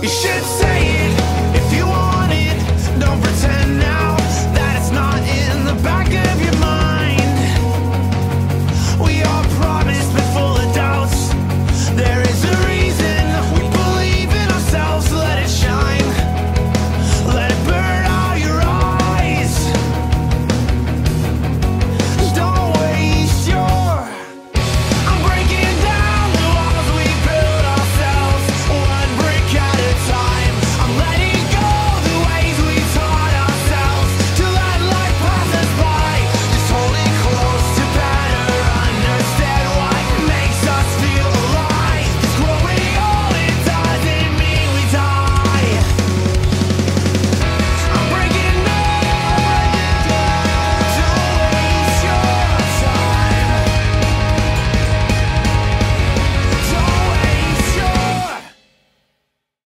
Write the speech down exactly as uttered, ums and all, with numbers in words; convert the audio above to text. You should say it.